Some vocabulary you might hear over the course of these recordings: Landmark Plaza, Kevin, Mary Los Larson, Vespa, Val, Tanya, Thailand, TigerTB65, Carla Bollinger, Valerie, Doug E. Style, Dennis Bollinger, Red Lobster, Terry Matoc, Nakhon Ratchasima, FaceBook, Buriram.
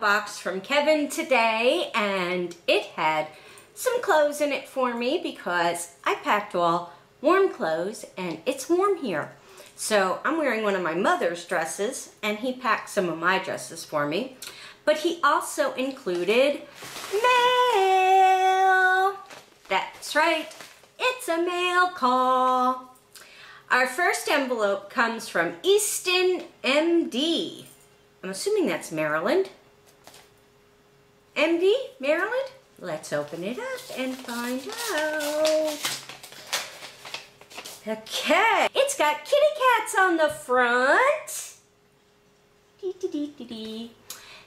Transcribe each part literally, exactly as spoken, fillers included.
box from Kevin today, and it had some clothes in it for me because I packed all warm clothes and it's warm here. So I'm wearing one of my mother's dresses and he packed some of my dresses for me. But he also included mail. That's right, it's a mail call. Our first envelope comes from Easton, M D. I'm assuming that's Maryland. M D, Maryland? Let's open it up and find out. Okay, it's got kitty cats on the front. Dee, dee, dee, dee, dee.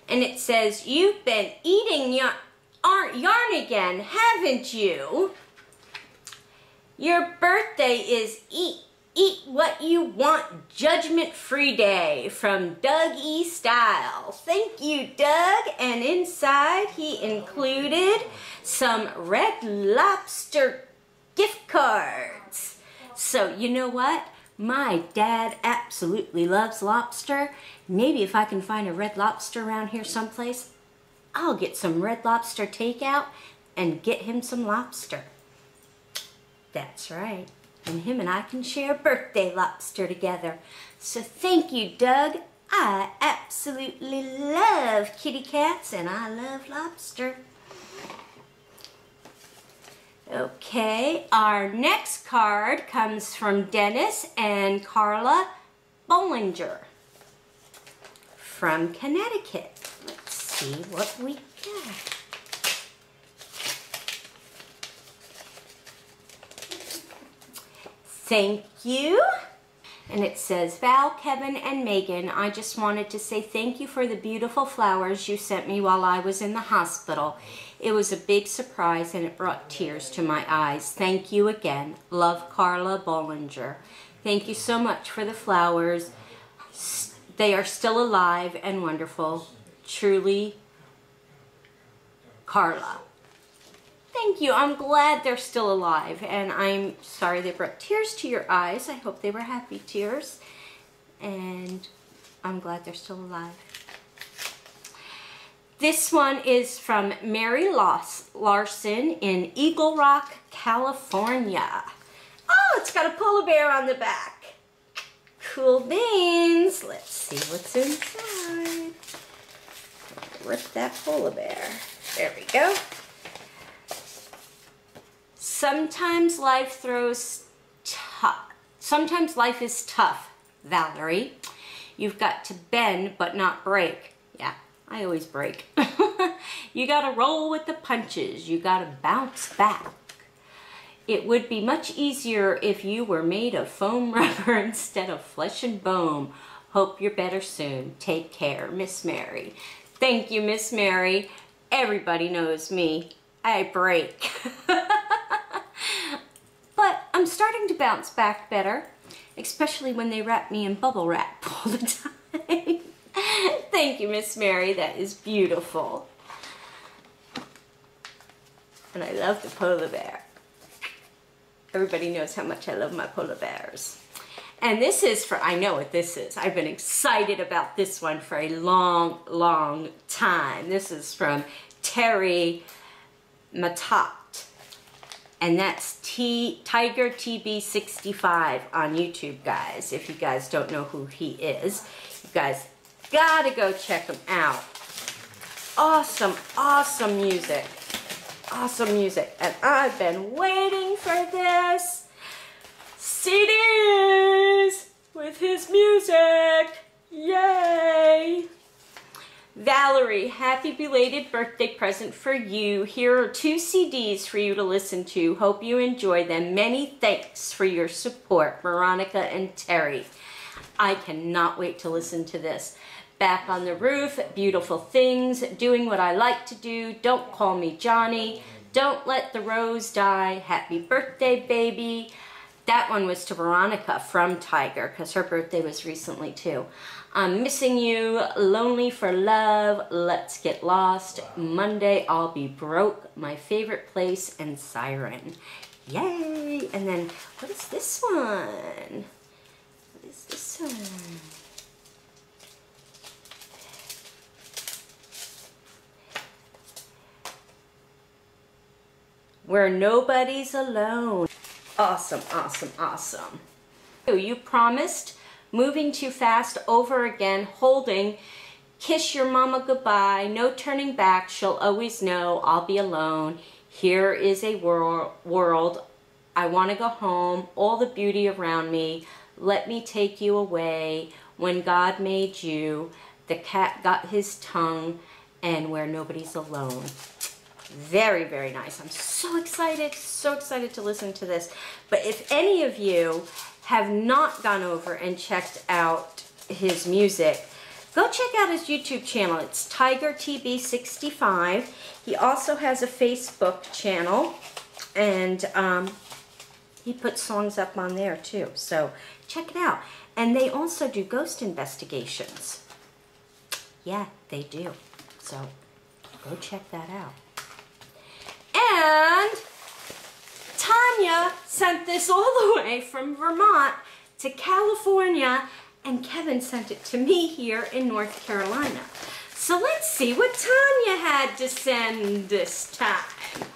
And it says, you've been eating yarn, yarn again, haven't you? Your birthday is eat, eat what you want, judgment-free day, from Doug E. Style. Thank you, Doug. And inside he included some Red Lobster gift cards. So you know what? My dad absolutely loves lobster. Maybe if I can find a Red Lobster around here someplace, I'll get some Red Lobster takeout and get him some lobster. That's right. And him and I can share birthday lobster together. So thank you, Doug. I absolutely love kitty cats and I love lobster. Okay, our next card comes from Dennis and Carla Bollinger from Connecticut. Let's see what we got. Thank you. And it says, Val, Kevin, and Megan, I just wanted to say thank you for the beautiful flowers you sent me while I was in the hospital. It was a big surprise and it brought tears to my eyes. Thank you again. Love, Carla Bollinger. Thank you so much for the flowers. They are still alive and wonderful. Truly, Carla. Thank you. I'm glad they're still alive, and I'm sorry they brought tears to your eyes. I hope they were happy tears, and I'm glad they're still alive. This one is from Mary Los Larson in Eagle Rock, California. Oh, it's got a polar bear on the back. Cool beans. Let's see what's inside. Rip that polar bear. There we go. Sometimes life throws tough. Sometimes life is tough, Valerie. You've got to bend but not break. Yeah, I always break. You gotta roll with the punches. You gotta bounce back. It would be much easier if you were made of foam rubber instead of flesh and bone. Hope you're better soon. Take care, Miss Mary. Thank you, Miss Mary. Everybody knows me. I break. But I'm starting to bounce back better, especially when they wrap me in bubble wrap all the time. Thank you, Miss Mary. That is beautiful. And I love the polar bear. Everybody knows how much I love my polar bears. And this is for, I know what this is. I've been excited about this one for a long, long time. This is from Terry Matoc. And that's Tiger T B sixty-five on YouTube, guys. If you guys don't know who he is, you guys gotta go check him out. Awesome, awesome music. Awesome music. And I've been waiting for this. C Ds with his music. Yay! Valerie, happy belated birthday present for you. Here are two C Ds for you to listen to. Hope you enjoy them. Many thanks for your support, Veronica and Terry. I cannot wait to listen to this. Back on the Roof, Beautiful Things, Doing What I Like to Do, Don't Call Me Johnny, Don't Let the Rose Die, Happy Birthday, Baby. That one was to Veronica from Tiger, because her birthday was recently too. I'm Missing You, Lonely for Love, Let's Get Lost, Monday I'll Be Broke, My Favorite Place, and Siren. Yay! And then, what is this one? What is this one? where nobody's alone. Awesome, awesome, awesome. You promised moving too fast over again, holding, kiss your mama goodbye, no turning back, she'll always know I'll be alone. Here is a wor- world, I want to go home, all the beauty around me, let me take you away. When God made you, the cat got his tongue, and where nobody's alone. Very, very nice. I'm so excited, so excited to listen to this. But if any of you have not gone over and checked out his music, go check out his YouTube channel. It's Tiger T B sixty-five. He also has a Facebook channel, and um, he puts songs up on there too. So check it out. And they also do ghost investigations. Yeah, they do. So go check that out. And Tanya sent this all the way from Vermont to California, and Kevin sent it to me here in North Carolina. So let's see what Tanya had to send this time.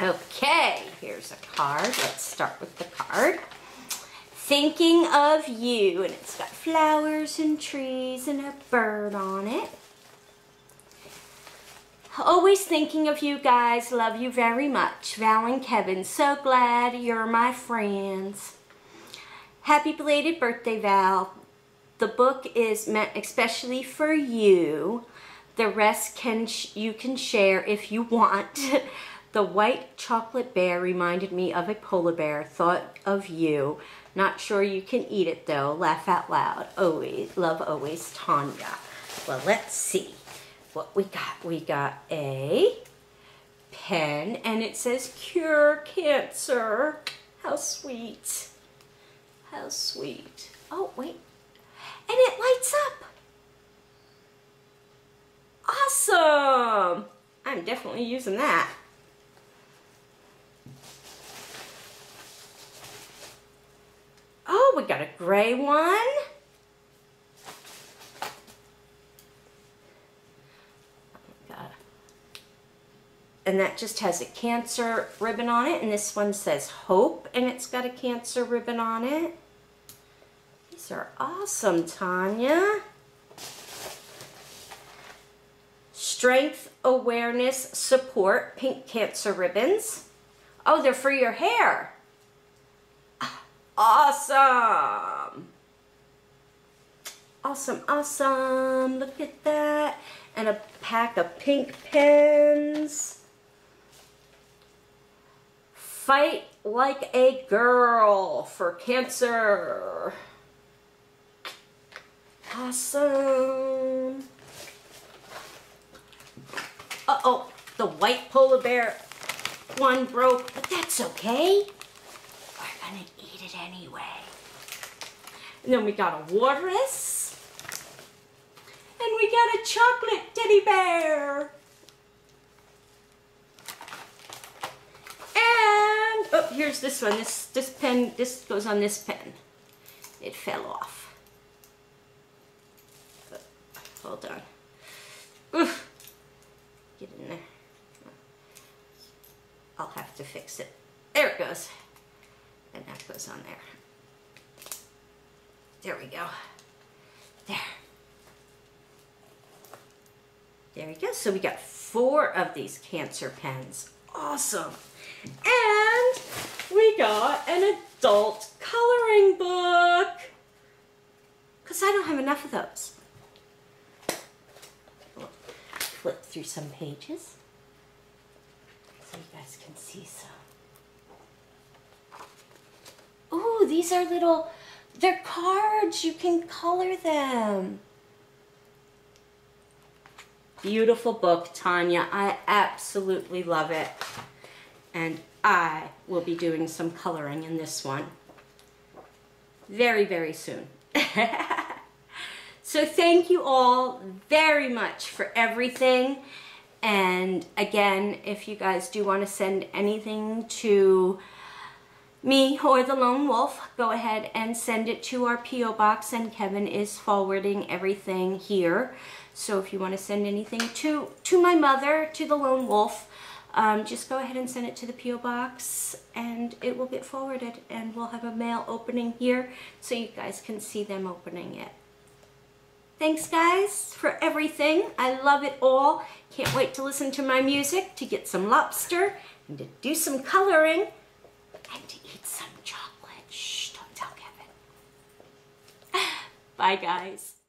Okay, here's a card. Let's start with the card. Thinking of you, and it's got flowers and trees and a bird on it. Always thinking of you guys. Love you very much. Val and Kevin, so glad you're my friends. Happy belated birthday, Val. The book is meant especially for you. The rest can sh you can share if you want. The white chocolate bear reminded me of a polar bear. Thought of you. Not sure you can eat it, though. Laugh out loud. Always. Love always, Tanya. Well, let's see. What we got? We got a pen, and it says cure cancer. How sweet. How sweet. Oh, wait. And it lights up. Awesome. I'm definitely using that. Oh, we got a gray one. And that just has a cancer ribbon on it. And this one says hope, and it's got a cancer ribbon on it. These are awesome, Tanya. Strength, awareness, support, pink cancer ribbons. Oh, they're for your hair. Awesome. Awesome, awesome. Look at that. And a pack of pink pens. Fight like a girl for cancer. Awesome. Uh-oh, the white polar bear one broke, but that's okay. We're gonna eat it anyway. And then we got a walrus. And we got a chocolate teddy bear. Oh, here's this one. This this pen, this goes on this pen. It fell off. But, hold on. Oof. Get in there. I'll have to fix it. There it goes. And that goes on there. There we go. There. There we go. So we got four of these cancer pens. Awesome. And we got an adult coloring book, because I don't have enough of those. We'll flip through some pages so you guys can see some. Ooh, these are little, they're cards. You can color them. Beautiful book, Tanya. I absolutely love it. And I will be doing some coloring in this one very, very soon. So thank you all very much for everything. And again, if you guys do want to send anything to me or the Lone Wolf, go ahead and send it to our P O box, and Kevin is forwarding everything here. So if you want to send anything to, to my mother, to the Lone Wolf, um, just go ahead and send it to the P O box and it will get forwarded, and we'll have a mail opening here so you guys can see them opening it. Thanks guys for everything. I love it all. Can't wait to listen to my music, to get some lobster, and to do some coloring, and to eat some chocolate. Shh, don't tell Kevin. Bye guys.